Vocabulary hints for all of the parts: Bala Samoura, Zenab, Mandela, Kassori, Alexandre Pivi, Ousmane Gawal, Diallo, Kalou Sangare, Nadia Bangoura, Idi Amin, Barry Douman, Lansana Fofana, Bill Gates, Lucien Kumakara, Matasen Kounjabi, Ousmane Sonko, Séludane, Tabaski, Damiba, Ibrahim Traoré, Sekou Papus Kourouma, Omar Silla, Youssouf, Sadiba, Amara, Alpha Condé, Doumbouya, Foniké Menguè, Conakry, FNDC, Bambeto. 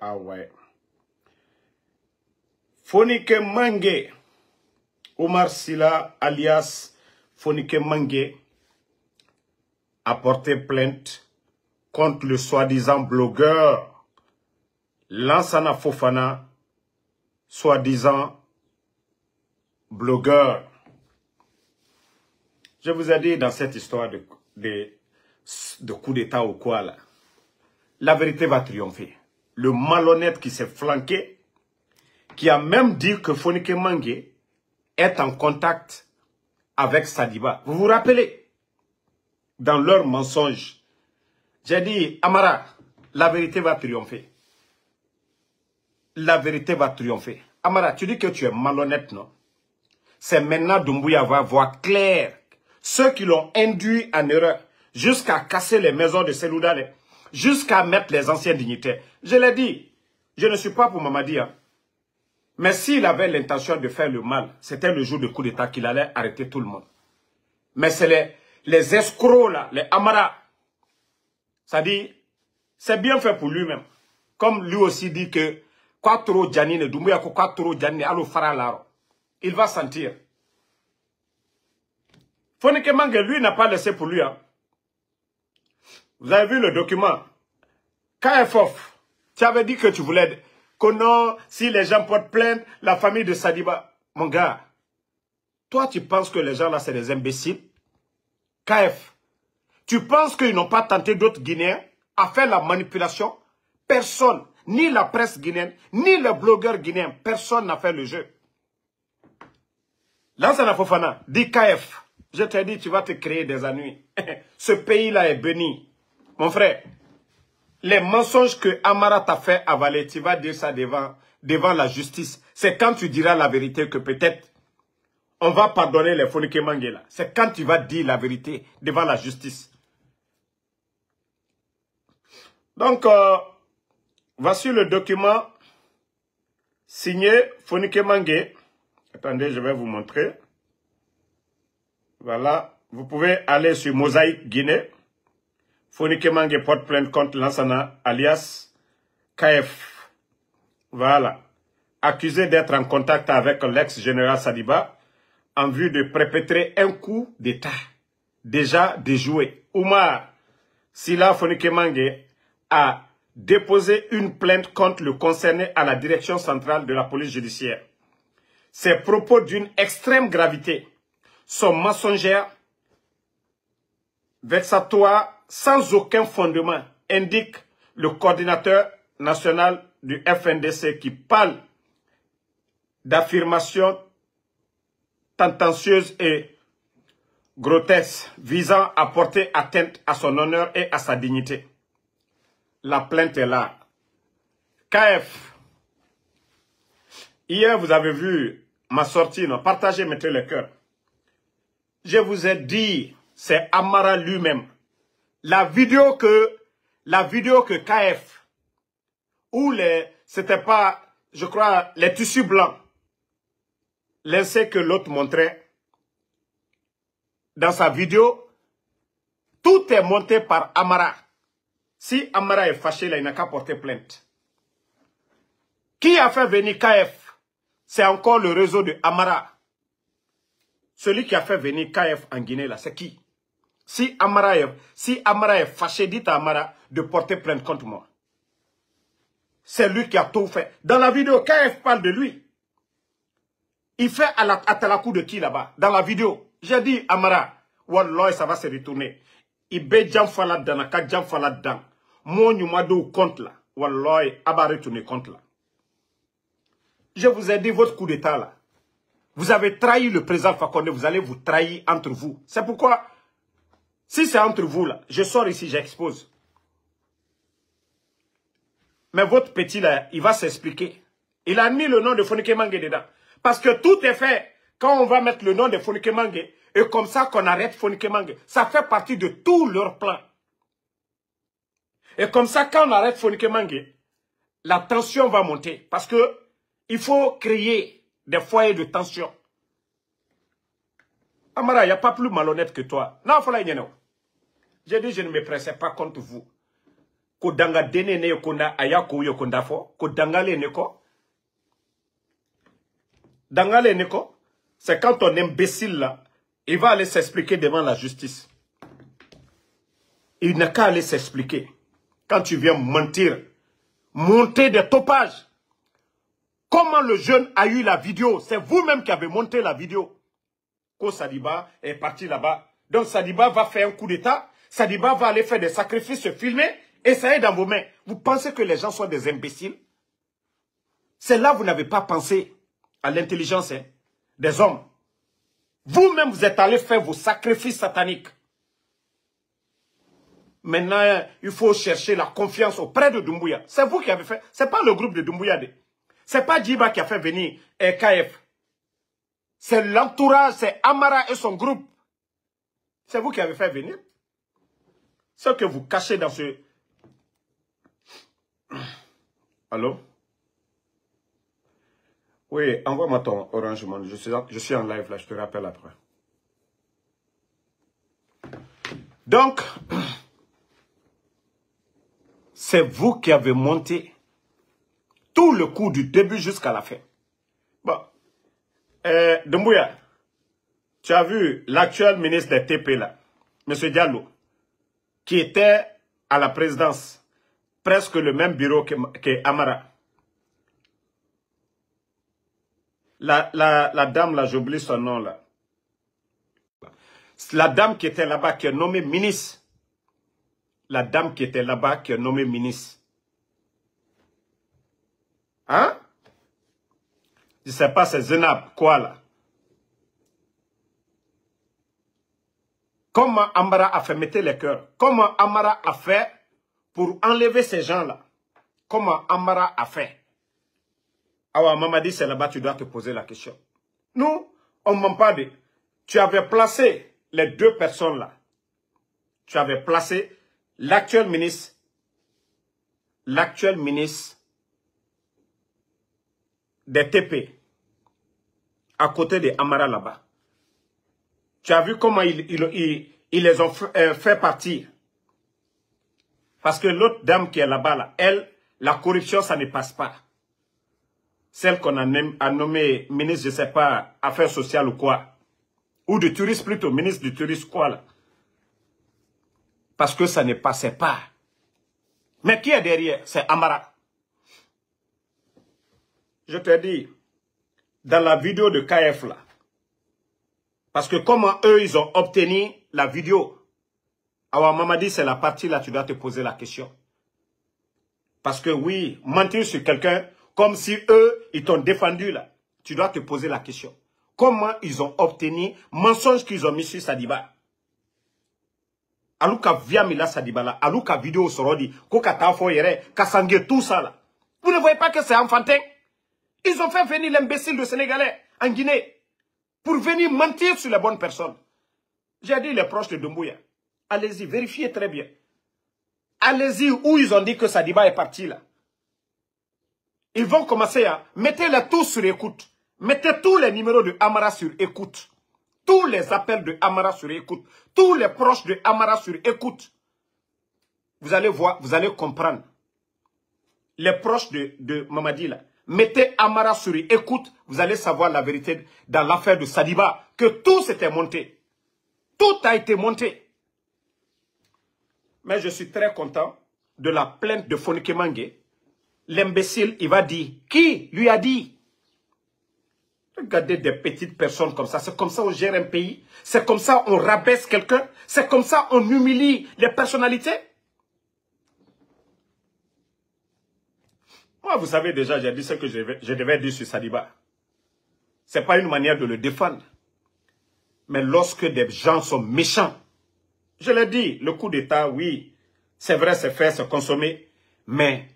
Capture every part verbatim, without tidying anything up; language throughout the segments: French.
Ah ouais. Foniké Menguè, Omar Silla, alias Foniké Menguè, a porté plainte contre le soi-disant blogueur Lansana Fofana, soi-disant blogueur. Je vous ai dit dans cette histoire de, de, de coup d'État ou quoi là, la vérité va triompher. Le malhonnête qui s'est flanqué, qui a même dit que Foniké Menguè est en contact avec Sadiba. Vous vous rappelez, dans leur mensonge, j'ai dit, Amara, la vérité va triompher. La vérité va triompher. Amara, tu dis que tu es malhonnête, non? C'est maintenant Doumbouya va voir clair. Ceux qui l'ont induit en erreur, jusqu'à casser les maisons de Séludane, jusqu'à mettre les anciens dignitaires. Je l'ai dit, je ne suis pas pour Mamadi, hein. Mais s'il avait l'intention de faire le mal, c'était le jour du coup d'État qu'il allait arrêter tout le monde. Mais c'est les, les escrocs là, les Amara. Ça dit, c'est bien fait pour lui-même. Comme lui aussi dit que il va sentir. Foniké Menguè, lui, n'a pas laissé pour lui. Hein. Vous avez vu le document. K F O F, tu avais dit que tu voulais... Que non, si les gens portent plainte, la famille de Sadiba... Mon gars, toi, tu penses que les gens là, c'est des imbéciles? K F, tu penses qu'ils n'ont pas tenté d'autres Guinéens à faire la manipulation? Personne, ni la presse guinéenne, ni le blogueur guinéen, personne n'a fait le jeu. Lansana Fofana, dit K F... Je t'ai dit, tu vas te créer des ennuis. Ce pays-là est béni. Mon frère, les mensonges que Amara t'a fait avaler, tu vas dire ça devant, devant la justice. C'est quand tu diras la vérité que peut-être on va pardonner les Foniké Menguè là. C'est quand tu vas dire la vérité devant la justice. Donc, euh, voici le document signé Foniké Menguè. Attendez, je vais vous montrer. Voilà, vous pouvez aller sur Mosaïque Guinée. Foniké Menguè porte plainte contre Lansana alias K F. Voilà. Accusé d'être en contact avec l'ex-général Sadiba en vue de perpétrer un coup d'État déjà déjoué. Omar Silla Foniké Menguè a déposé une plainte contre le concerné à la direction centrale de la police judiciaire. Ses propos d'une extrême gravité sont mensongères, vexatoires, sans aucun fondement, indique le coordinateur national du F N D C qui parle d'affirmations tendancieuses et grotesques visant à porter atteinte à son honneur et à sa dignité. La plainte est là. K F, hier vous avez vu ma sortie, non? Partagez, mettez le cœur. Je vous ai dit, c'est Amara lui-même. La vidéo que, la vidéo que K F, où les, c'était pas, je crois, les tissus blancs, laissez que l'autre montrait, dans sa vidéo, tout est monté par Amara. Si Amara est fâché, là, il n'a qu'à porter plainte. Qui a fait venir K F? C'est encore le réseau de Amara. Celui qui a fait venir K F en Guinée, là, c'est qui? Si Amara, est, si Amara est fâché, dites à Amara de porter plainte contre moi. C'est lui qui a tout fait. Dans la vidéo, K F parle de lui. Il fait à la, à Talakou de qui là-bas? Dans la vidéo, j'ai dit Amara, Wallah, ça va se retourner. Ibe Djam Falad Danaka, Djam Falad Dan. Mon Yumadou compte là. Wallah, Abba retourner compte là. Je vous ai dit votre coup d'État là. Vous avez trahi le président Alpha Condé, vous allez vous trahir entre vous. C'est pourquoi, si c'est entre vous, là, je sors ici, j'expose. Mais votre petit, là, il va s'expliquer. Il a mis le nom de Foniké Menguè dedans. Parce que tout est fait quand on va mettre le nom de Foniké Menguè. Et comme ça qu'on arrête Foniké Menguè. Ça fait partie de tout leur plan. Et comme ça, quand on arrête Foniké Menguè, la tension va monter. Parce que il faut créer des foyers de tension. Amara, il n'y a pas plus malhonnête que toi. Non, il faut la ignorer. J'ai dit, je ne me pressais pas contre vous. kodanga dene ne yokonda ayako yokonda fo kodangale neko dangale neko c'est quand ton imbécile là il va aller s'expliquer devant la justice. Il n'a qu'à aller s'expliquer. Quand tu viens mentir, monter des topages. Comment le jeune a eu la vidéo? C'est vous-même qui avez monté la vidéo. Ko Sadiba est parti là-bas. Donc Sadiba va faire un coup d'État. Sadiba va aller faire des sacrifices, se filmer. Et ça est dans vos mains. Vous pensez que les gens sont des imbéciles? C'est là que vous n'avez pas pensé à l'intelligence hein, des hommes. Vous-même, vous êtes allés faire vos sacrifices sataniques. Maintenant, il faut chercher la confiance auprès de Doumbouya. C'est vous qui avez fait. Ce n'est pas le groupe de Doumbouya. Ce n'est pas Djiba qui a fait venir K F. C'est l'entourage, c'est Amara et son groupe. C'est vous qui avez fait venir. Ce que vous cachez dans ce... Allô? Oui, envoie-moi ton Orange Money. Je suis, je suis en live là, je te rappelle après. Donc, c'est vous qui avez monté tout le coup du début jusqu'à la fin. Bon, euh, Doumbouya, tu as vu l'actuel ministre des T P là, M. Diallo, qui était à la présidence, presque le même bureau que, que Amara. La, la, la dame là, j'oublie son nom là. La dame qui était là-bas, qui est nommée ministre. La dame qui était là-bas, qui est nommée ministre. Hein? Je ne sais pas, c'est Zenab, quoi là? Comment Amara a fait, mettez les cœurs. Comment Amara a fait pour enlever ces gens-là? Comment Amara a fait? Ah, Mamadi, c'est là-bas, tu dois te poser la question. Nous, on ne ment pas de... Tu avais placé les deux personnes-là. Tu avais placé l'actuel ministre. L'actuel ministre des T P. À côté de Amara là-bas. Tu as vu comment ils, ils, ils, ils les ont fait, euh, fait partir. Parce que l'autre dame qui est là-bas, là, elle, la corruption, ça ne passe pas. Celle qu'on a nommée ministre, je ne sais pas, affaires sociales ou quoi. Ou de tourisme plutôt, ministre du tourisme quoi là. Parce que ça ne passait pas. Mais qui est derrière? C'est Amara. Je te dis, dans la vidéo de K F là, parce que comment eux, ils ont obtenu la vidéo? Alors Mamadi, c'est la partie là, tu dois te poser la question. Parce que oui, mentir sur quelqu'un, comme si eux, ils t'ont défendu là. Tu dois te poser la question. Comment ils ont obtenu mensonge qu'ils ont mis sur Sadiba? Alouka via Mila Sadiba là. Alouka vidéo sorodi. Kokata foyere. Kassangue tout ça là. Vous ne voyez pas que c'est enfantin? Ils ont fait venir l'imbécile de Sénégalais en Guinée. Pour venir mentir sur les bonnes personnes. J'ai dit les proches de Doumbouya. Allez-y, vérifiez très bien. Allez-y où ils ont dit que Sadiba est parti là. Ils vont commencer à... Mettez-les tous sur écoute. Mettez tous les numéros de Amara sur écoute. Tous les appels de Amara sur écoute. Tous les proches de Amara sur écoute. Vous allez voir, vous allez comprendre. Les proches de, de Mamadi, là. Mettez Amara sur écoute. Vous allez savoir la vérité dans l'affaire de Sadiba. Que tout s'était monté. Tout a été monté. Mais je suis très content de la plainte de Foniké Menguè. L'imbécile, il va dire, qui lui a dit? Regardez des petites personnes comme ça. C'est comme ça qu'on gère un pays. C'est comme ça qu'on rabaisse quelqu'un. C'est comme ça qu'on humilie les personnalités. Moi, vous savez déjà, j'ai dit ce que je, je devais dire sur Sadiba. Ce n'est pas une manière de le défendre. Mais lorsque des gens sont méchants, je l'ai dit, le coup d'État, oui, c'est vrai, c'est fait, c'est consommé, mais...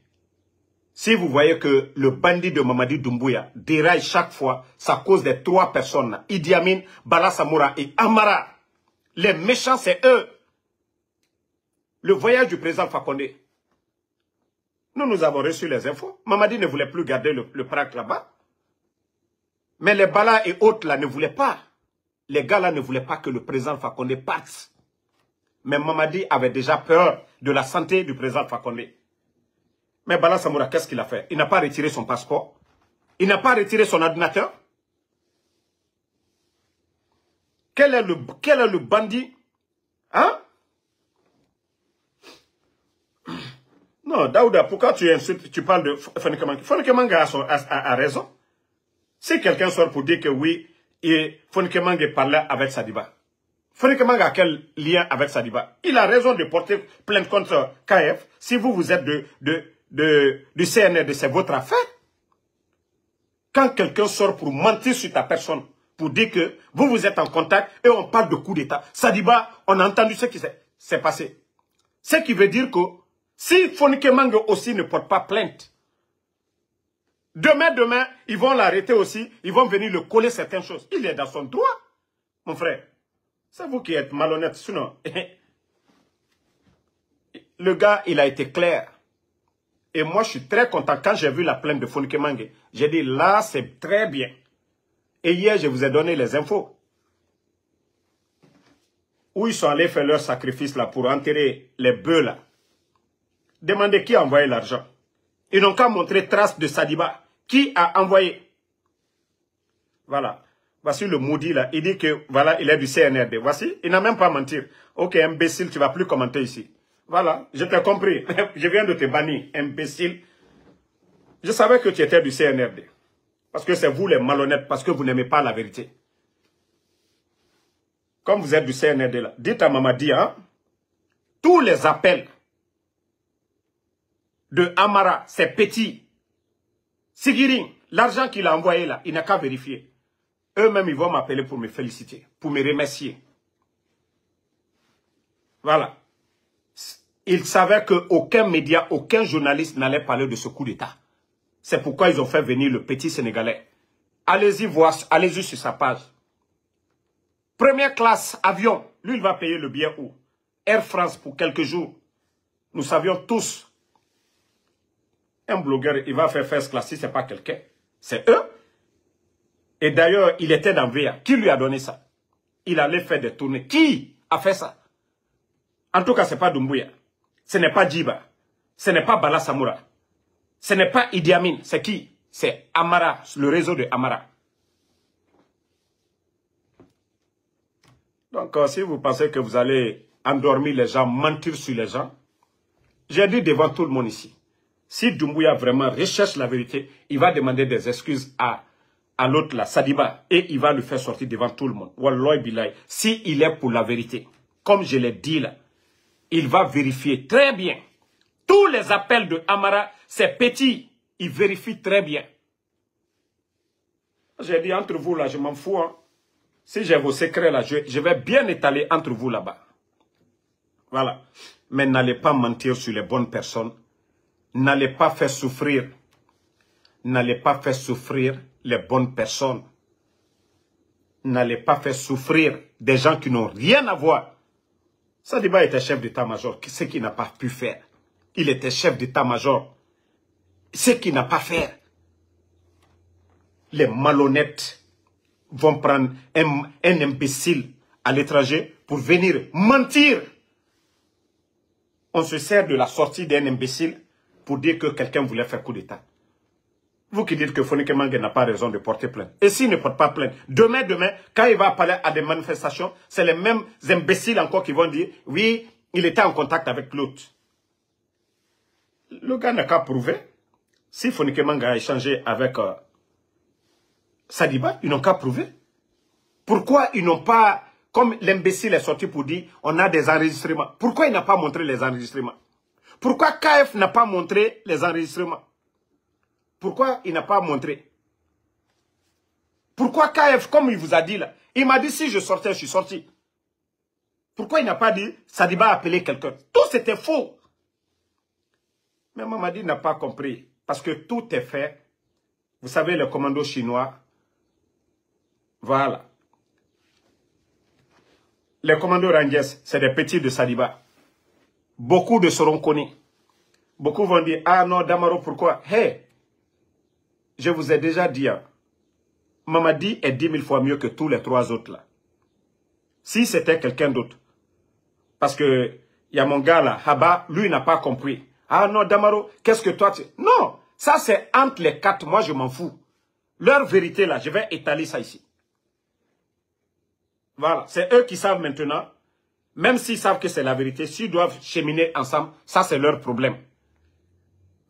Si vous voyez que le bandit de Mamadi Doumbouya déraille chaque fois, c'est à cause des trois personnes, Idi Amin, Bala Samoura et Amara. Les méchants, c'est eux. Le voyage du président Alpha Condé. Nous, nous avons reçu les infos. Mamadi ne voulait plus garder le, le Prac là-bas. Mais les Bala et autres là ne voulaient pas. Les gars là ne voulaient pas que le président Alpha Condé parte. Mais Mamadi avait déjà peur de la santé du président Alpha Condé. Mais Bala Samoura, qu'est-ce qu'il a fait? Il n'a pas retiré son passeport. Il n'a pas retiré son ordinateur. Quel est le, quel est le bandit? Hein? Non, Daouda, pourquoi tu insultes, tu parles de Foniké Menguè? Foniké Menguè a, a, a raison. Si quelqu'un sort pour dire que oui, Foniké Menguè parlait avec Sadiba. Foniké Menguè a quel lien avec Sadiba? Il a raison de porter plainte contre K F. Si vous, vous êtes de, de, de, du C N R D, c'est votre affaire. Quand quelqu'un sort pour mentir sur ta personne, pour dire que vous, vous êtes en contact et on parle de coup d'État. Sadiba, on a entendu ce qui s'est passé. Ce qui veut dire que si Foniké Menguè aussi ne porte pas plainte, demain, demain, ils vont l'arrêter aussi, ils vont venir le coller certaines choses. Il est dans son droit, mon frère. C'est vous qui êtes malhonnête, sinon. Le gars, il a été clair. Et moi, je suis très content. Quand j'ai vu la plainte de Foniké Menguè, j'ai dit, là, c'est très bien. Et hier, je vous ai donné les infos. Où ils sont allés faire leur sacrifice là, pour enterrer les bœufs là. Demandez qui a envoyé l'argent. Ils n'ont qu'à montrer trace de Sadiba. Qui a envoyé? Voilà. Voici le maudit là. Il dit que, voilà, il est du C N R D. Voici, il n'a même pas menti. Ok, imbécile, tu ne vas plus commenter ici. Voilà, je t'ai compris. Je viens de te bannir, imbécile. Je savais que tu étais du C N R D. Parce que c'est vous les malhonnêtes, parce que vous n'aimez pas la vérité. Comme vous êtes du C N R D là, dites à Mamadi, hein, tous les appels de Amara, c'est petit. Sigirin, l'argent qu'il a envoyé là, il n'a qu'à vérifier. Eux-mêmes, ils vont m'appeler pour me féliciter, pour me remercier. Voilà. Ils savaient qu'aucun média, aucun journaliste n'allait parler de ce coup d'État. C'est pourquoi ils ont fait venir le petit Sénégalais. Allez-y voir, allez-y sur sa page. Première classe, avion. Lui, il va payer le billet où? Air France pour quelques jours. Nous savions tous. Un blogueur, il va faire first class si ce n'est pas quelqu'un. C'est eux. Et d'ailleurs, il était dans V A. Qui lui a donné ça? Il allait faire des tournées. Qui a fait ça? En tout cas, ce n'est pas Doumbouya. Ce n'est pas Djiba. Ce n'est pas Bala Samoura. Ce n'est pas Idi Amin. C'est qui? C'est Amara, le réseau de Amara. Donc, si vous pensez que vous allez endormir les gens, mentir sur les gens, j'ai dit devant tout le monde ici, si Doumbouya vraiment recherche la vérité, il va demander des excuses à, à l'autre, la Sadiba, et il va le faire sortir devant tout le monde. Wallahi billahi, s'il est pour la vérité, comme je l'ai dit là, il va vérifier très bien. Tous les appels de Amara, c'est petit. Il vérifie très bien. J'ai dit, entre vous là, je m'en fous. Hein. Si j'ai vos secrets là, je, je vais bien étaler entre vous là-bas. Voilà. Mais n'allez pas mentir sur les bonnes personnes. N'allez pas faire souffrir. N'allez pas faire souffrir les bonnes personnes. N'allez pas faire souffrir des gens qui n'ont rien à voir. Sadiba était chef d'état-major, ce qu'il n'a pas pu faire. Il était chef d'état-major, ce qu'il n'a pas fait. Les malhonnêtes vont prendre un, un imbécile à l'étranger pour venir mentir. On se sert de la sortie d'un imbécile pour dire que quelqu'un voulait faire coup d'État. Vous qui dites que Foniké Menguè n'a pas raison de porter plainte. Et s'il ne porte pas plainte, demain, demain, quand il va parler à des manifestations, c'est les mêmes imbéciles encore qui vont dire, oui, il était en contact avec l'autre. Le gars n'a qu'à prouver. Si Foniké Menguè a échangé avec euh, Sadiba, ils n'ont qu'à prouver. Pourquoi ils n'ont pas, comme l'imbécile est sorti pour dire, on a des enregistrements. Pourquoi il n'a pas montré les enregistrements? Pourquoi K F n'a pas montré les enregistrements? Pourquoi il n'a pas montré? Pourquoi K F, comme il vous a dit là, il m'a dit si je sortais, je suis sorti. Pourquoi il n'a pas dit Sadiba a appelé quelqu'un? Tout c'était faux. Mais Mamadi n'a pas compris. Parce que tout est fait. Vous savez, le commando chinois. Voilà. Les commandos Rangers, c'est des petits de Sadiba. Beaucoup de seront connus. Beaucoup vont dire, ah non, Damaro, pourquoi? Hé, hey, je vous ai déjà dit, hein, Mamadi est dix mille fois mieux que tous les trois autres là. Si c'était quelqu'un d'autre. Parce que, il y a mon gars là, Haba, lui, il n'a pas compris. Ah non, Damaro, qu'est-ce que toi tu... Non, ça c'est entre les quatre, moi je m'en fous. Leur vérité là, je vais étaler ça ici. Voilà, c'est eux qui savent maintenant. Même s'ils savent que c'est la vérité, s'ils doivent cheminer ensemble, ça c'est leur problème.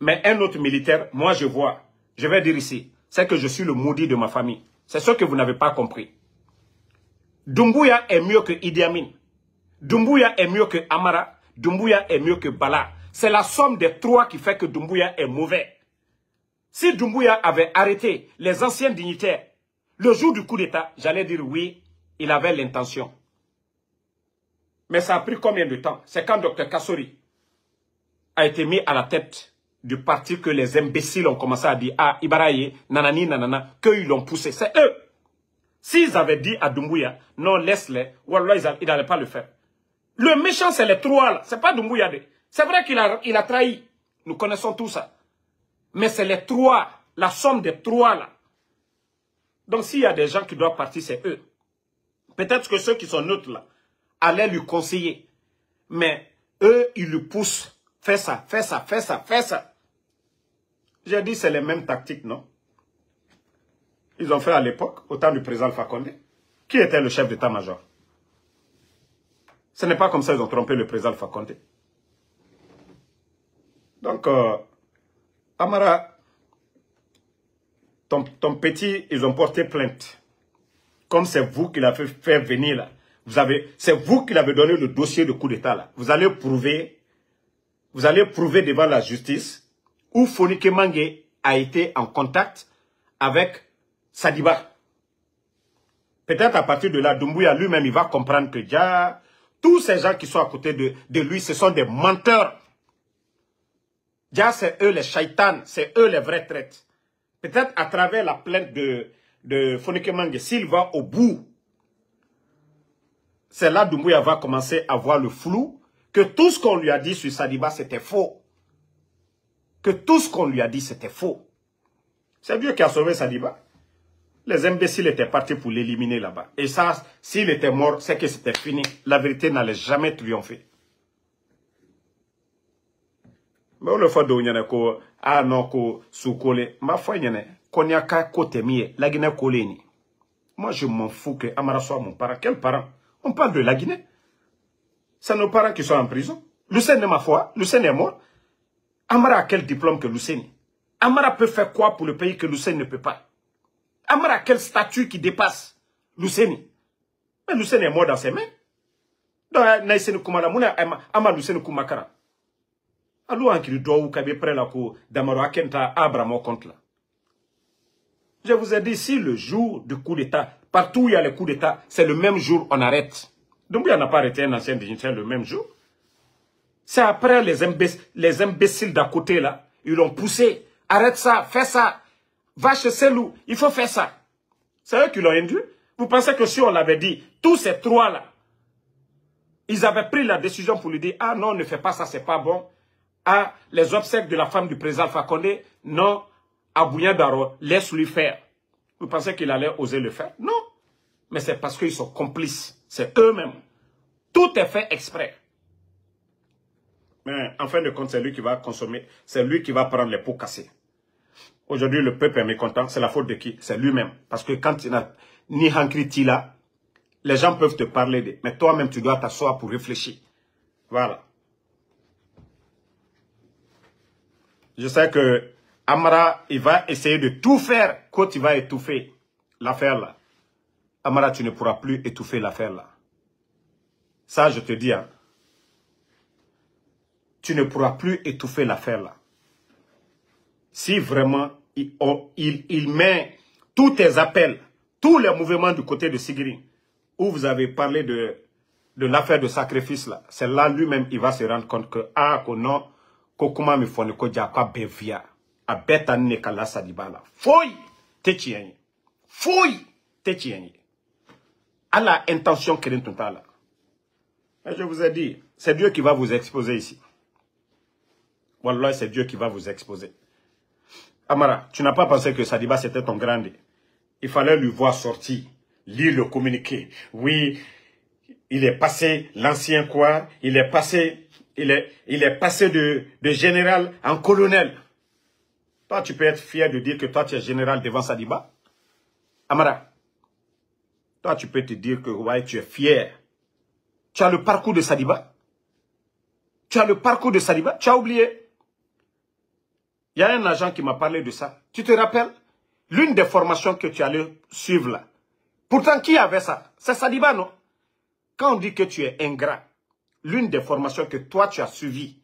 Mais un autre militaire, moi je vois, je vais dire ici, c'est que je suis le maudit de ma famille. C'est ce que vous n'avez pas compris. Doumbouya est mieux que Idi Amin. Doumbouya est mieux que Amara. Doumbouya est mieux que Bala. C'est la somme des trois qui fait que Doumbouya est mauvais. Si Doumbouya avait arrêté les anciens dignitaires, le jour du coup d'État, j'allais dire oui, il avait l'intention. Mais ça a pris combien de temps? C'est quand Docteur Kassori a été mis à la tête du parti que les imbéciles ont commencé à dire ah, Ibaraye, nanani, nanana, qu'ils l'ont poussé. C'est eux. S'ils avaient dit à Doumbouya, non, laisse-les, ou alors ils n'allaient pas le faire. Le méchant, c'est les trois, là. C'est pas Doumbouya. C'est vrai qu'il a, il a trahi. Nous connaissons tout ça. Mais c'est les trois, la somme des trois, là. Donc s'il y a des gens qui doivent partir, c'est eux. Peut-être que ceux qui sont neutres, là, allaient lui conseiller. Mais eux, ils le poussent. Fais ça, fais ça, fais ça, fais ça. J'ai dit, c'est les mêmes tactiques, non? Ils ont fait à l'époque, au temps du président Alpha Condé. Qui était le chef d'état-major? Ce n'est pas comme ça qu'ils ont trompé le président Alpha Condé. Donc, euh, Amara, ton, ton petit, ils ont porté plainte. Comme c'est vous qui l'avez fait venir là. Vous avez, c'est vous qui l'avez donné le dossier de coup d'État là. Vous allez prouver, vous allez prouver devant la justice où Foniké Menguè a été en contact avec Sadiba. Peut-être à partir de là, Doumbouya lui-même, il va comprendre que déjà, tous ces gens qui sont à côté de, de lui, ce sont des menteurs. Déjà, c'est eux les shaitans, c'est eux les vrais traîtres. Peut-être à travers la plainte de, de Foniké Menguè, s'il va au bout, c'est là Doumbouya va commencer à voir le flou, que tout ce qu'on lui a dit sur Sadiba, c'était faux. Que tout ce qu'on lui a dit, c'était faux. C'est Dieu qui a sauvé Sadiba. Les imbéciles étaient partis pour l'éliminer là-bas. Et ça, s'il était mort, c'est que c'était fini. La vérité n'allait jamais triompher. Mais on le fait de ko ah non ko soukole ma foi nyane konyaka kote mié la Guinée koleni. Moi je m'en fous que Amara soit mon parent. Quel parent? On parle de la Guinée. C'est nos parents qui sont en prison. Lucien est ma foi, Lucien est mort. Amara a quel diplôme que Lucien? Amara peut faire quoi pour le pays que Lucien ne peut pas? Amara a quel statut qui dépasse Lucien? Mais Lucien est mort dans ses mains. Donc Lucien Kumakara, Amara Lucien Kumakara. Alors qu'il doit ou qu'il prenne la cour d'Amara Kenta Abramo contre là. Je vous ai dit, si le jour du coup d'État, partout où il y a le coup d'État, c'est le même jour on arrête. Donc on n'a pas arrêté un ancien dignitaire le même jour. C'est après les imbéciles, les imbéciles d'à côté là, ils l'ont poussé. Arrête ça, fais ça. Va chez Sélou, il faut faire ça. C'est eux qui l'ont induit. Vous pensez que si on l'avait dit, tous ces trois là, ils avaient pris la décision pour lui dire, ah non, ne fais pas ça, c'est pas bon. Ah, les obsèques de la femme du président Alpha Condé, non. Abouya Daro, laisse-lui faire. Vous pensez qu'il allait oser le faire? Non. Mais c'est parce qu'ils sont complices. C'est eux-mêmes. Tout est fait exprès. Mais en fin de compte, c'est lui qui va consommer. C'est lui qui va prendre les pots cassés. Aujourd'hui, le peuple est mécontent. C'est la faute de qui? C'est lui-même. Parce que quand il n'a ni Hankri Tila, les gens peuvent te parler de. Mais toi-même, tu dois t'asseoir pour réfléchir. Voilà. Je sais que Amara, il va essayer de tout faire quand il va étouffer l'affaire là. Amara, tu ne pourras plus étouffer l'affaire là. Ça, je te dis. Hein. Tu ne pourras plus étouffer l'affaire là. Si vraiment, il, on, il, il met tous tes appels, tous les mouvements du côté de Sigiri, où vous avez parlé de, de l'affaire de sacrifice là, c'est là lui-même, il va se rendre compte que, ah, que non, Kokuma me fonde ko diaka bevia. A beta ne kala Sadiba la. Foy te tienye. Foy te tienye. À la intention que tout là. Je vous ai dit, c'est Dieu qui va vous exposer ici. Wallah, c'est Dieu qui va vous exposer. Amara, tu n'as pas pensé que Sadiba c'était ton grand. Il fallait lui voir sortir, lire le communiqué. Oui, il est passé l'ancien quoi, il est passé Il est, il est passé de, de général en colonel. Toi, tu peux être fier de dire que toi, tu es général devant Sadiba. Amara, toi, tu peux te dire que ouais, tu es fier. Tu as le parcours de Sadiba. Tu as le parcours de Sadiba. Tu as oublié. Il y a un agent qui m'a parlé de ça. Tu te rappelles? L'une des formations que tu allais suivre là. Pourtant, qui avait ça? C'est Sadiba, non? Quand on dit que tu es ingrat, l'une des formations que toi, tu as suivies,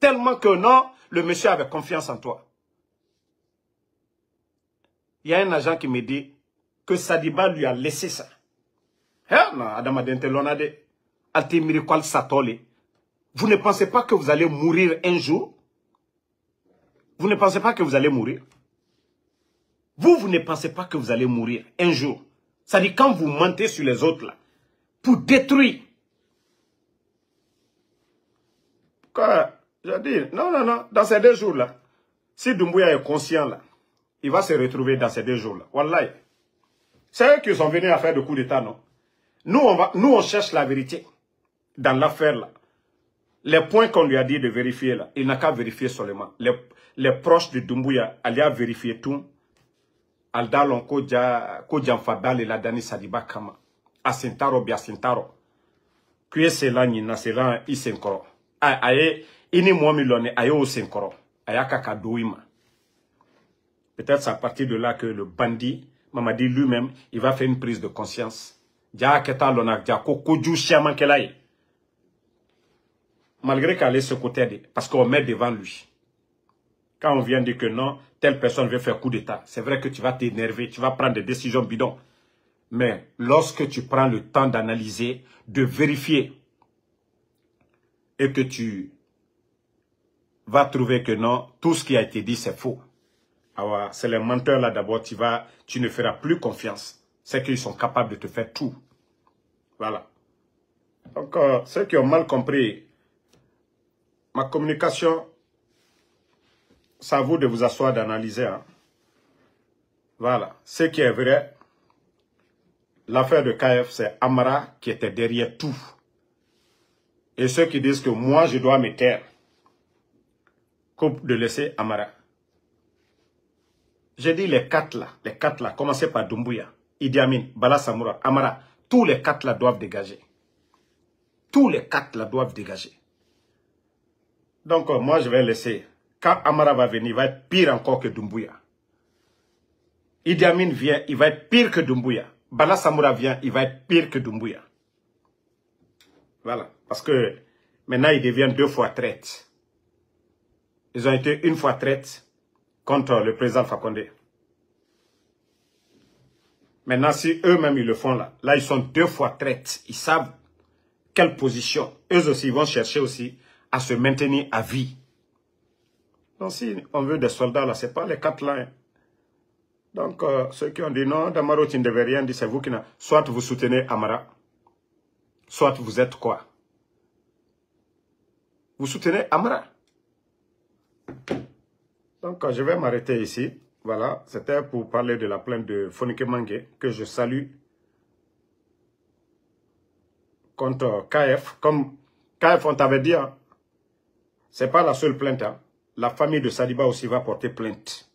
tellement que non, le monsieur avait confiance en toi. Il y a un agent qui me dit que Sadiba lui a laissé ça. Vous ne pensez pas que vous allez mourir un jour? Vous ne pensez pas que vous allez mourir? Vous, vous ne pensez pas que vous allez mourir un jour? Ça dit quand vous mentez sur les autres, là, pour détruire. Quoi? Je dis, non, non, non, dans ces deux jours-là, si Doumbouya est conscient, là, il va se retrouver dans ces deux jours-là. Wallahi. C'est eux qui sont venus à faire le coup d'État, non? Nous on, va, nous, on cherche la vérité dans l'affaire-là. Les points qu'on lui a dit de vérifier, là, il n'a qu'à vérifier seulement. Les, les proches de Doumbouya, allaient à vérifier tout. Aldalon Koja, Kojan Fadal et la Dani Sadiba Kama. Asintaro, Biasintaro. Kuye Selani, Naselan, Isenkoro. Aye, Ini Mwamilone, Aye Osenkoro. Aye Kakadouima. Peut-être c'est à partir de là que le bandit, Mamadi lui-même, il va faire une prise de conscience. Dja Keta Lonak, Dja Kokodjou Chiaman Kelaye. Malgré qu'elle est ce côté, parce qu'on met devant lui. Quand on vient dire que non, telle personne veut faire coup d'État, c'est vrai que tu vas t'énerver, tu vas prendre des décisions bidons. Mais lorsque tu prends le temps d'analyser, de vérifier, et que tu vas trouver que non, tout ce qui a été dit, c'est faux. Alors, c'est les menteurs là d'abord, tu vas, tu ne feras plus confiance. C'est qu'ils sont capables de te faire tout. Voilà. Donc, euh, ceux qui ont mal compris ma communication... Ça vaut de vous asseoir d'analyser. Hein. Voilà. Ce qui est vrai, l'affaire de K F, c'est Amara qui était derrière tout. Et ceux qui disent que moi, je dois me taire, coupe de laisser Amara. J'ai dit les quatre là, les quatre là, commencez par Doumbouya, Idi Amin, Bala Samoura, Amara, tous les quatre là doivent dégager. Tous les quatre là doivent dégager. Donc, euh, moi, je vais laisser. Quand Amara va venir, il va être pire encore que Doumbouya. Idi Amin vient, il va être pire que Doumbouya. Bala Samoura vient, il va être pire que Doumbouya. Voilà. Parce que maintenant, ils deviennent deux fois traite. Ils ont été une fois traite contre le président Alpha Condé. Maintenant, si eux-mêmes, ils le font là, là, ils sont deux fois traite. Ils savent quelle position. Eux aussi, ils vont chercher aussi à se maintenir à vie. Donc, si on veut des soldats, là, ce n'est pas les quatre là. Hein. Donc, euh, ceux qui ont dit non, Damaro, tu ne devais rien dire, c'est vous qui n'a. Soit vous soutenez Amara, soit vous êtes quoi? Vous soutenez Amara. Donc, euh, je vais m'arrêter ici. Voilà, c'était pour parler de la plainte de Foniké Menguè, que je salue. Contre euh, K F, comme K F, on t'avait dit, hein, ce n'est pas la seule plainte, hein. La famille de Sadiba aussi va porter plainte.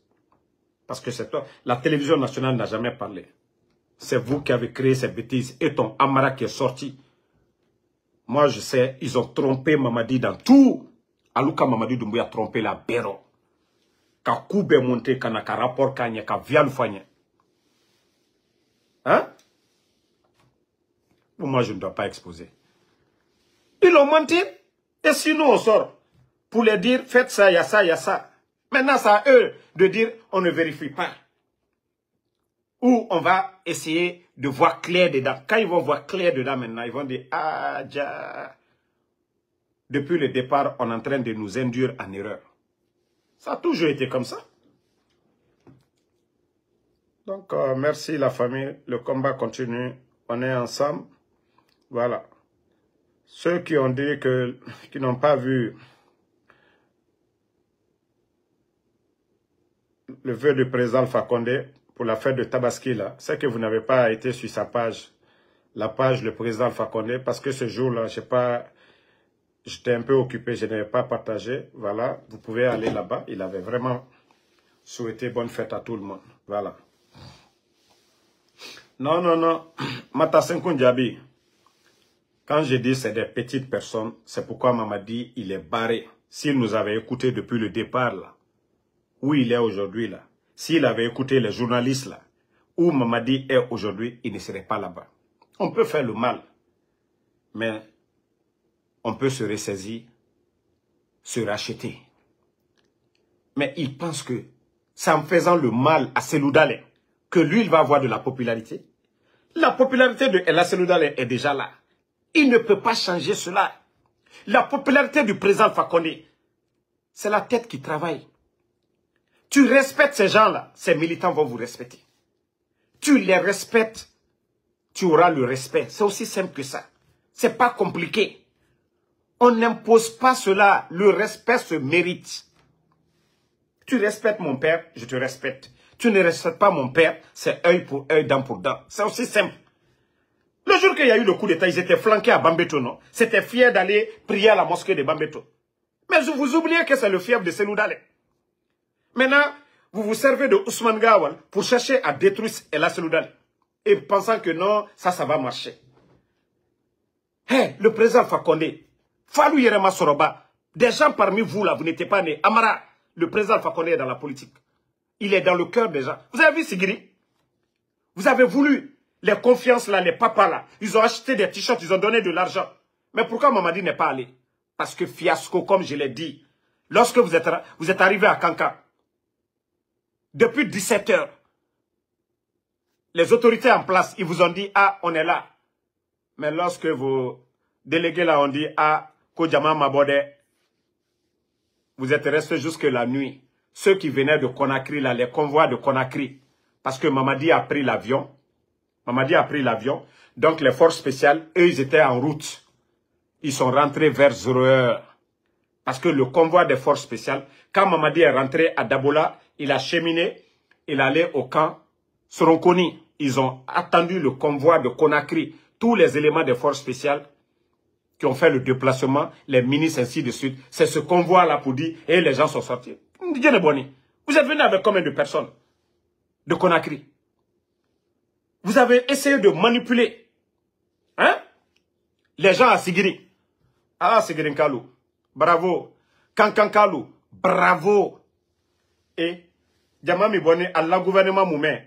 Parce que c'est toi. La télévision nationale n'a jamais parlé. C'est vous qui avez créé ces bêtises. Et ton Amara qui est sorti. Moi, je sais, ils ont trompé Mamadi dans tout. Alouka Mamadi Doumbouya a trompé la Béro. Ka koube monté, ka naka rapport kanye, ka vial fanye. Hein? Moi, je ne dois pas exposer. Ils ont menti. Et sinon, on sort. Pour les dire, faites ça, il y a ça, il y a ça. Maintenant, c'est à eux de dire, on ne vérifie pas. Ou on va essayer de voir clair dedans. Quand ils vont voir clair dedans maintenant, ils vont dire, ah, ja. Depuis le départ, on est en train de nous induire en erreur. Ça a toujours été comme ça. Donc, euh, merci la famille. Le combat continue. On est ensemble. Voilà. Ceux qui ont dit que, qui n'ont pas vu... le vœu du président Alpha Condé pour la fête de Tabaski, là, c'est que vous n'avez pas été sur sa page, la page le président Alpha Condé, parce que ce jour-là, je sais pas, j'étais un peu occupé, je n'avais pas partagé. Voilà, vous pouvez aller là-bas. Il avait vraiment souhaité bonne fête à tout le monde. Voilà. Non, non, non. Matasen Kounjabi, quand je dis c'est des petites personnes, c'est pourquoi Mamadi, il est barré. S'il nous avait écouté depuis le départ, là, où il est aujourd'hui, là, s'il avait écouté les journalistes, là, où Mamadi est aujourd'hui, il ne serait pas là-bas. On peut faire le mal, mais on peut se ressaisir, se racheter. Mais il pense que c'est en faisant le mal à Séludane que lui, il va avoir de la popularité. La popularité de la Séludane est déjà là. Il ne peut pas changer cela. La popularité du président Alpha Condé, c'est la tête qui travaille. Tu respectes ces gens-là, ces militants vont vous respecter. Tu les respectes, tu auras le respect. C'est aussi simple que ça. C'est pas compliqué. On n'impose pas cela. Le respect se mérite. Tu respectes mon père, je te respecte. Tu ne respectes pas mon père, c'est œil pour œil, dent pour dent. C'est aussi simple. Le jour qu'il y a eu le coup d'État, ils étaient flanqués à Bambeto, non? C'était fier d'aller prier à la mosquée de Bambeto. Mais vous oubliez que c'est le fief de Séludane. Maintenant, vous vous servez de Ousmane Gawal pour chercher à détruire la Séludane. Et pensant que non, ça, ça va marcher. Hé, hey, le président Alpha Condé, Falou Yerema Soroba, des gens parmi vous, là, vous n'étiez pas nés. Amara, le président Alpha Condé est dans la politique. Il est dans le cœur des gens. Vous avez vu Sigiri? Vous avez voulu... Les confiances là, les papas là, ils ont acheté des t-shirts, ils ont donné de l'argent. Mais pourquoi Mamadi n'est pas allé? Parce que fiasco, comme je l'ai dit, lorsque vous êtes, vous êtes arrivé à Kanka, depuis dix-sept heures, les autorités en place, ils vous ont dit, ah, on est là. Mais lorsque vos délégués là ont dit, ah, Kodjama Mabode, vous êtes restés jusque la nuit. Ceux qui venaient de Conakry là, les convois de Conakry, parce que Mamadi a pris l'avion, Mamadi a pris l'avion, donc les forces spéciales, eux, ils étaient en route. Ils sont rentrés vers zéro heure. Parce que le convoi des forces spéciales, quand Mamadi est rentré à Dabola, il a cheminé, il allait au camp Soronkoni. Ils ont attendu le convoi de Conakry. Tous les éléments des forces spéciales qui ont fait le déplacement, les ministres, ainsi de suite. C'est ce convoi-là pour dire, et les gens sont sortis. Vous êtes venus avec combien de personnes de Conakry? Vous avez essayé de manipuler, hein, les gens à Sigiri. Ah, Sigiri Kalou, bravo. Kankan Kalou, bravo. Et, Djamami Bonne, à la gouvernement Moumen,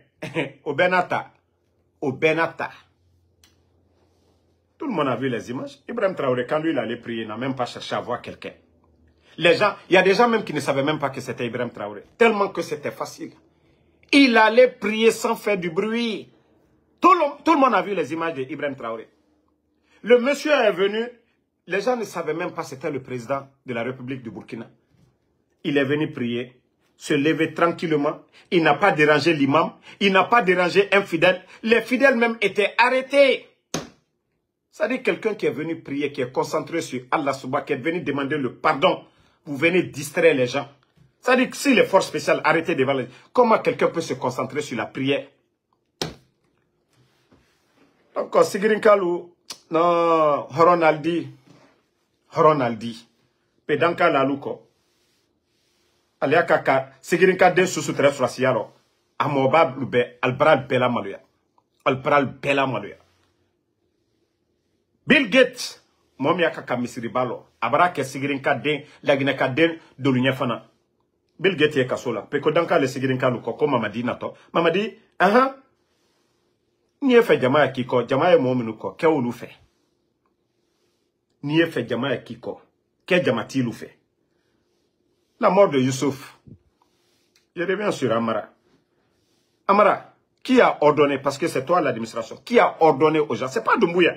au Benata, au Benata. Tout le monde a vu les images. Ibrahim Traoré, quand lui, il allait prier, il n'a même pas cherché à voir quelqu'un. Les gens, il y a des gens même qui ne savaient même pas que c'était Ibrahim Traoré, tellement que c'était facile. Il allait prier sans faire du bruit. Tout le, tout le monde a vu les images d'Ibrahim Traoré. Le monsieur est venu. Les gens ne savaient même pas c'était le président de la République du Burkina. Il est venu prier, se lever tranquillement. Il n'a pas dérangé l'imam. Il n'a pas dérangé un fidèle. Les fidèles même étaient arrêtés. C'est-à-dire quelqu'un qui est venu prier, qui est concentré sur Allah Subhanahu, qui est venu demander le pardon. Vous venez distraire les gens. C'est-à-dire que si les forces spéciales arrêtaient devant les gens, comment quelqu'un peut se concentrer sur la prière? Donc, Sigiri Kalou, non, Horonaldi, Horonaldi, Pedanka Laluko, Aliakaka, Sigiri Kade Susutre Frasiaro, Amobab Lube, Albral Bela Maluya, Albral Bela Maluya. Bill Gates, Momiakaka Misiribalo, Abrake Sigiri Kade, Lagina Kade, Dolunyafana. Bill Gates est Kassola, Pekodanka le Sigiri Kalou, comme Mamadi Nato. Mamadi, ah ah. Nié fait Jamaïa Kiko, Jamaïa Mominuko, Ké ou l'oufé. Nié fait Jamaïa Kiko, Ké Jamati l'oufé. La mort de Youssouf. Je reviens sur Amara. Amara, qui a ordonné, parce que c'est toi l'administration, qui a ordonné aux gens, c'est pas Doumbouya.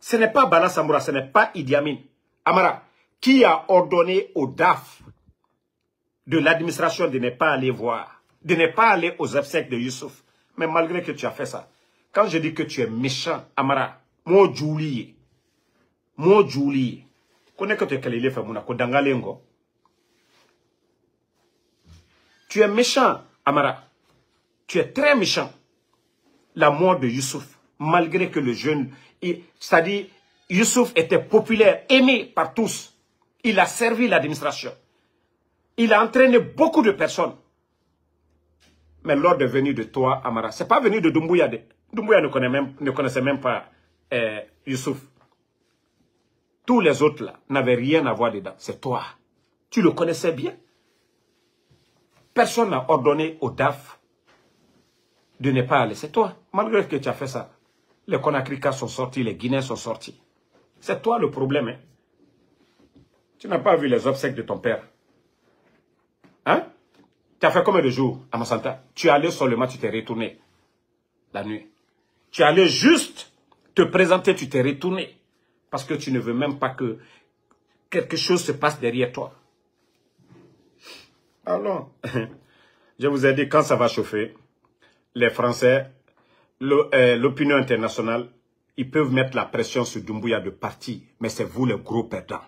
Ce n'est pas Bala Samoura, ce n'est pas Idi Amin. Amara, qui a ordonné au D A F de l'administration de ne pas aller voir, de ne pas aller aux obsèques de Youssouf. Mais malgré que tu as fait ça, quand je dis que tu es méchant, Amara, moi, Julie, moi, Julie, connais que tu es calé, tu es méchant, Amara. Tu es très méchant. La mort de Youssouf, malgré que le jeune, c'est-à-dire, Youssouf était populaire, aimé par tous. Il a servi l'administration. Il a entraîné beaucoup de personnes. Mais l'ordre est venu de toi, Amara. Ce n'est pas venu de Doumbouya. Doumbouya ne, connaît même, ne connaissait même pas euh, Youssouf. Tous les autres là n'avaient rien à voir dedans. C'est toi. Tu le connaissais bien. Personne n'a ordonné au D A F de ne pas aller. C'est toi. Malgré que tu as fait ça, les Conakricas sont sortis, les Guinéens sont sortis. C'est toi le problème. Hein? Tu n'as pas vu les obsèques de ton père. Hein? Tu as fait combien de jours à Massanta? Tu es allé seulement, tu t'es retourné la nuit. Tu es allé juste te présenter, tu t'es retourné. Parce que tu ne veux même pas que quelque chose se passe derrière toi. Alors, je vous ai dit, quand ça va chauffer, les Français, l'opinion euh, internationale, ils peuvent mettre la pression sur Doumbouya de partir. Mais c'est vous le gros perdant.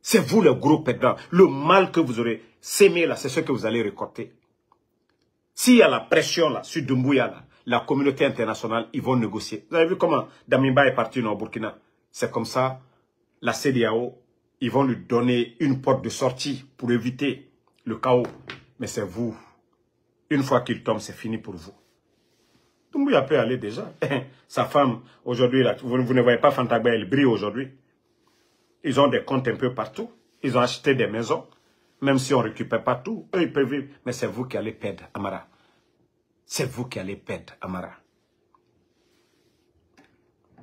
C'est vous le gros perdant. Le mal que vous aurez sémé là, c'est ce que vous allez récolter. S'il y a la pression là, sur Doumbouya là, la communauté internationale, ils vont négocier. Vous avez vu comment Damiba est parti au Burkina. C'est comme ça, la CEDEAO, ils vont lui donner une porte de sortie pour éviter le chaos. Mais c'est vous. Une fois qu'il tombe, c'est fini pour vous. Doumbouya peut aller déjà. Sa femme, aujourd'hui, vous, vous ne voyez pas Fantagba, elle brille aujourd'hui. Ils ont des comptes un peu partout. Ils ont acheté des maisons. Même si on ne récupère pas tout, eux, ils peuvent vivre. Mais c'est vous qui allez perdre, Amara. C'est vous qui allez perdre, Amara.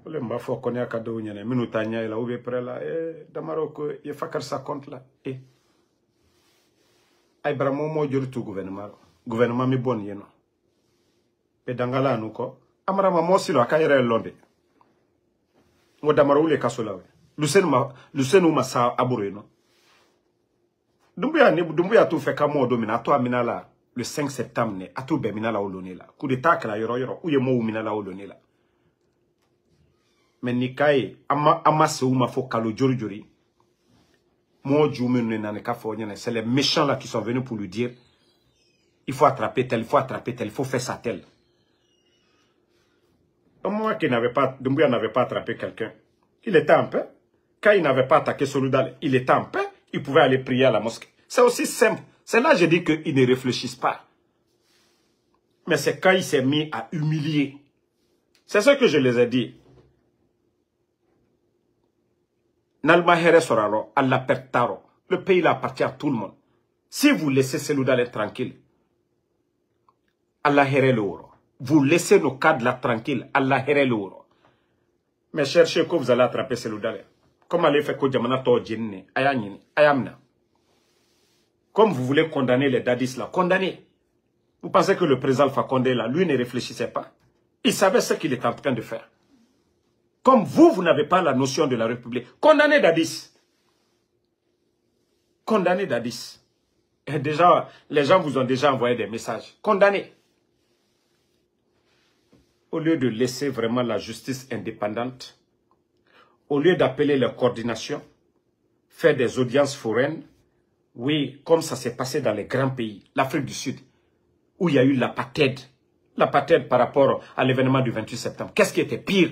Le mbafo konya kado nyane minutanya ila ube prela eh damaro ko ye fakar sa compte la eh ay bramo mo jortu gouvernement gouvernement mi bon yeno be dangala nuko Amara ma mo silo akayre londe ngo damaro ule kasolawe Lucien ma Lucien uma sa abure no Doumbouya ne Doumbouya tu feka mo domina to amina la le cinq septembre ne atu be mina la olone la coup d'état kala yoro yoro uye mo mina la olone la. Mais Nikaï, Amaseouma Fokalo Djorjori, mon Djoumen Naneka Fognane, c'est les méchants là qui sont venus pour lui dire il faut attraper tel, il faut attraper tel, il faut faire ça tel. Moi qui n'avait pas, Doumbouya n'avait pas attrapé quelqu'un, il était en paix. Quand il n'avait pas attaqué Séludane, il était en paix, il pouvait aller prier à la mosquée. C'est aussi simple. C'est là que je dis qu'ils ne réfléchissent pas. Mais c'est quand il s'est mis à humilier. C'est ce que je les ai dit. Le pays là appartient à tout le monde. Si vous laissez Séludane tranquille, Allah here le ouro. Vous laissez nos cadres là tranquilles, Allah here le ouro. Mais cherchez que vous allez attraper Séludane. Comme allez faire que Djamanato Djinne, Ayamna, Ayamna. Comme vous voulez condamner les dadis là, condamnez. Vous pensez que le président Alpha Condé là, lui ne réfléchissait pas. Il savait ce qu'il était en train de faire. Comme vous, vous n'avez pas la notion de la République. Condamné Dadis. Condamné Dadis. Et déjà, les gens vous ont déjà envoyé des messages. Condamné. Au lieu de laisser vraiment la justice indépendante, au lieu d'appeler les coordinations, faire des audiences foraines, oui, comme ça s'est passé dans les grands pays, l'Afrique du Sud, où il y a eu l'apartheid. L'apartheid par rapport à l'événement du vingt-huit septembre. Qu'est-ce qui était pire?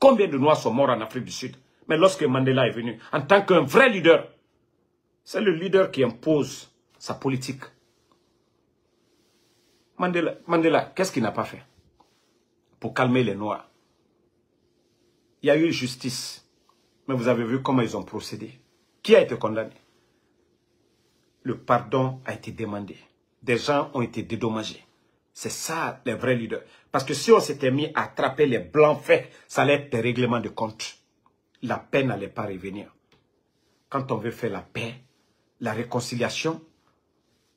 Combien de Noirs sont morts en Afrique du Sud? Mais lorsque Mandela est venu, en tant qu'un vrai leader, c'est le leader qui impose sa politique. Mandela, Mandela qu'est-ce qu'il n'a pas fait pour calmer les Noirs? Il y a eu justice, mais vous avez vu comment ils ont procédé. Qui a été condamné? Le pardon a été demandé. Des gens ont été dédommagés. C'est ça, les vrais leaders. Parce que si on s'était mis à attraper les blancs faits, ça allait être des règlements de compte. La paix n'allait pas revenir. Quand on veut faire la paix, la réconciliation,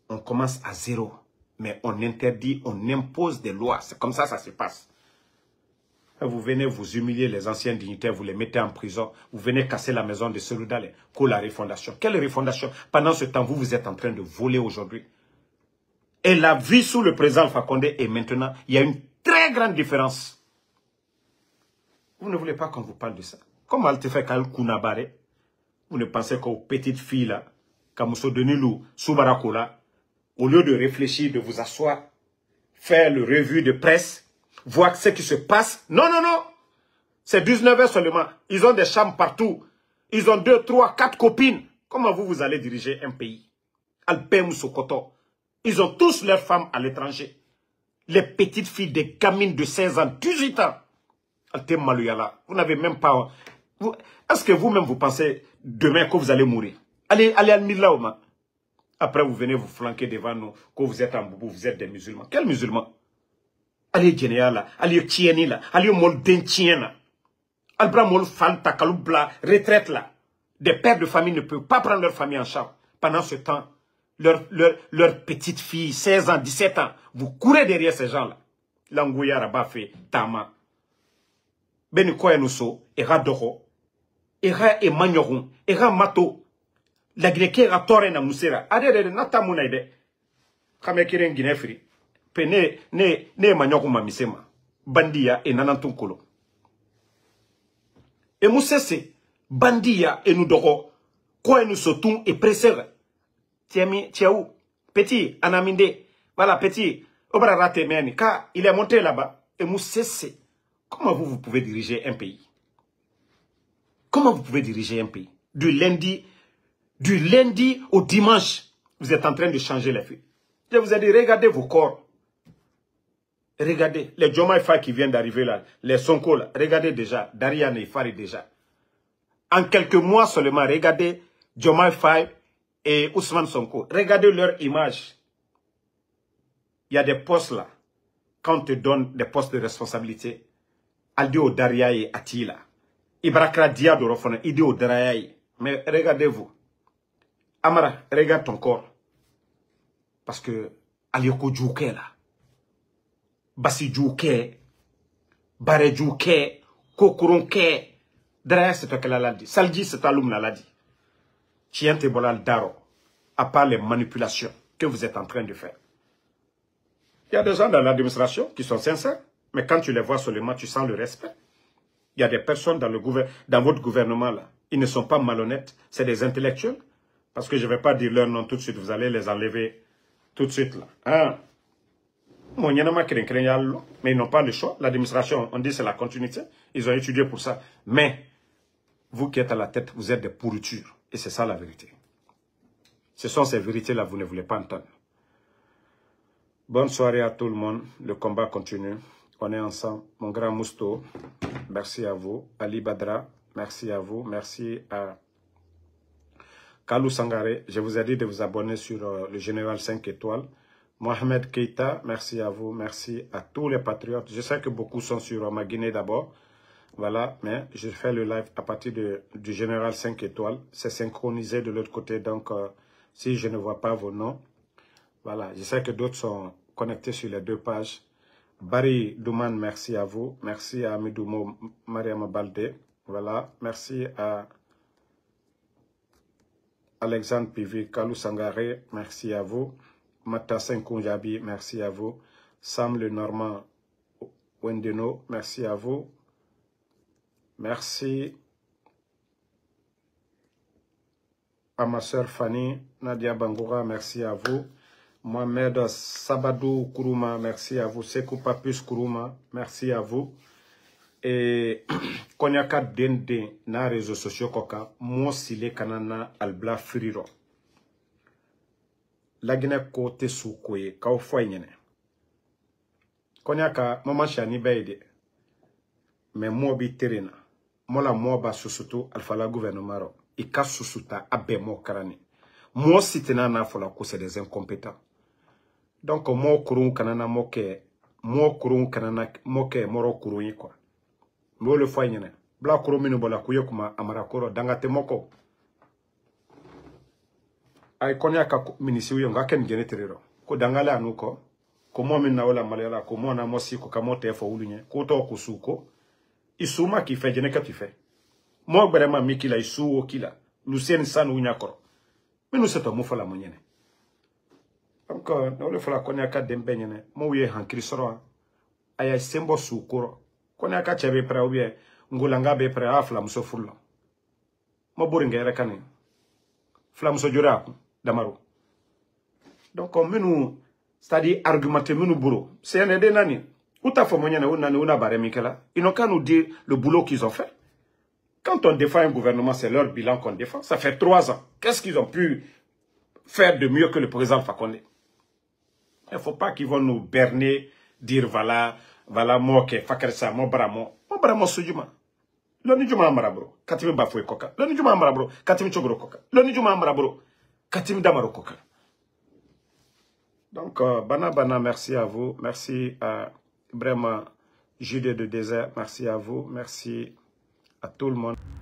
on commence à zéro. Mais on interdit, on impose des lois. C'est comme ça, ça se passe. Vous venez vous humilier les anciens dignitaires, vous les mettez en prison. Vous venez casser la maison de Séludane pour la refondation. Quelle refondation? Pendant ce temps, vous, vous êtes en train de voler aujourd'hui. Et la vie sous le président Alpha Condé et maintenant, il y a une très grande différence. Vous ne voulez pas qu'on vous parle de ça. Comme Altefé Kalou Kounabare, vous ne pensez qu'aux petites filles là, Kamuso Denilou, Soubarakola, au lieu de réfléchir, de vous asseoir, faire le revue de presse, voir ce qui se passe. Non, non, non. C'est dix-neuf heures seulement. Ils ont des chambres partout. Ils ont deux, trois, quatre copines. Comment vous, vous allez diriger un pays? Alpem ou Sokoto. Ils ont tous leurs femmes à l'étranger. Les petites filles des gamines de seize ans, dix-huit ans. Alpem Malouyala. Vous n'avez même pas... Vous... Est-ce que vous-même, vous pensez demain que vous allez mourir? Allez, allez à Milaouma. Après, vous venez vous flanquer devant nous. Que vous êtes en boubou, vous êtes des musulmans. Quels musulmans? Allez, Généala. Allez, Tienila. Allez, Moldentiena. Albra Mol Fanta Kaloubla, retraite là. Des pères de famille ne peuvent pas prendre leur famille en charge. Pendant ce temps, leurs leur, leur petites filles, seize ans, dix-sept ans, vous courez derrière ces gens-là. L'angouya Rabafé, Tama. Beniko Enousso, Era Doro, Era Emagnoron, Era Mato, la Greke Ratorena Moussera, Adere Nata Mounaide, Kamekiren Guinefri, Pene, Ne, Ne Emagnoron Mamisema, Bandia et Nanantunkolo. Et Moussese, Bandia et nous doro, quoi nous sautons et presseur. Tiami, tiaou, petit, Anaminde, voilà petit, Obrarate Meni, car il est monté là-bas. Et Moussese, comment vous, vous pouvez diriger un pays? Comment vous pouvez diriger un pays? Du lundi, du lundi au dimanche, vous êtes en train de changer les feux. Je vous ai dit, regardez vos corps. Regardez, les Diomaye Faye qui viennent d'arriver là, les Sonko là, regardez déjà, Darian et Fari déjà. En quelques mois seulement, regardez Diomaye Faye et Ousmane Sonko. Regardez leur image. Il y a des postes là. Quand on te donne des postes de responsabilité, Aldio Dariaye Attila, Ibrakra Diadorofone, Idio Dariaye. Mais regardez-vous. Amara, regarde ton corps. Parce que Alioko Djouké là. Bassi Djouké, Baré Djouké, Kokoronké. Derrière, c'est toi qui l'as dit. Saldi, c'est toi l'homme l'a dit. Tiens, t'es bon là, Daro. À part les manipulations que vous êtes en train de faire. Il y a des gens dans l'administration qui sont sincères. Mais quand tu les vois seulement, tu sens le respect. Il y a des personnes dans, le gouver... dans votre gouvernement là. Ils ne sont pas malhonnêtes. C'est des intellectuels. Parce que je ne vais pas dire leur nom tout de suite. Vous allez les enlever tout de suite là. Hein? Mais ils n'ont pas le choix. L'administration, on dit c'est la continuité. Ils ont étudié pour ça. Mais vous qui êtes à la tête, vous êtes des pourritures. Et c'est ça la vérité. Ce sont ces vérités-là que vous ne voulez pas entendre. Bonne soirée à tout le monde. Le combat continue. On est ensemble. Mon grand Mousto, merci à vous. Ali Badra, merci à vous. Merci à Kalou Sangare. Je vous ai dit de vous abonner sur le Général cinq étoiles. Mohamed Keita, merci à vous, merci à tous les patriotes. Je sais que beaucoup sont sur ma Guinée d'abord, voilà, mais je fais le live à partir de, du Général cinq étoiles. C'est synchronisé de l'autre côté, donc euh, si je ne vois pas vos noms, voilà. Je sais que d'autres sont connectés sur les deux pages. Barry Douman, merci à vous, merci à Midumo Mariam Balde, voilà, merci à Alexandre Pivi, Kalou Sangare, merci à vous. Matasen Kounjabi, merci à vous. Sam Le Normand Wendeno, merci à vous. Merci à ma soeur Fanny, Nadia Bangoura, merci à vous. Mohamed Sabadou Kourouma, merci à vous. Sekou Papus Kourouma, merci à vous. Et Konyaka Dende, na réseaux sociaux Koka, Mon Sile Kanana Albla Furiro. Lagine kote soukoye, kao foyenyene. Konyaka, maman chani beide. Me mobi terena. Mola moba susutu alfala gouvernemaro. Ika susuta abe mo karani. Mo sitena na fola kose des incompétents. Donc mo kurun kanana moke. Mo kurun kanana moke moro kurun kwa. Mo le foyenyene. Bla kuro minu bola kuyokuma amarakoro dangate moko. Ay konya ka minisiwi yonga ken geneterero ko dangala anuko ko momin na wala malela ko mona mosi ko kamote fo ulunye ko to ko suko isuma ki fe jene ka tu fe mo gberema mikila isuo kila Lucien san unyakoro minu seto mo fala monyene amko na wala fala konya ka dembenyene mo wiye han krisoro aya sembo sukoro konya ka chebe pra obie ngulanga be pra afla msofullo mo buringere kanin flam sojura Damaro. Donc, on nous, c'est-à-dire argumenter, nous bourreau. C N R D nani, Ils n'ont qu'à nous dire le boulot qu'ils ont fait. Quand on défend un gouvernement, c'est leur bilan qu'on défend. Ça fait trois ans. Qu'est-ce qu'ils ont pu faire de mieux que le président Alpha Condé? Il ne faut pas qu'ils vont nous berner, dire voilà, voilà, moi, ok, fakar ça, moi, bramo. Moi, bramo, soujuma. L'on est juma marabro. Katim bafoué coca. L'on est juma marabro. Katim chogro coca. L'on est juma marabro. Katim damaro coca. Donc, euh, Bana Bana, merci à vous. Merci à vraiment Jude de Désert. Merci à vous. Merci à tout le monde.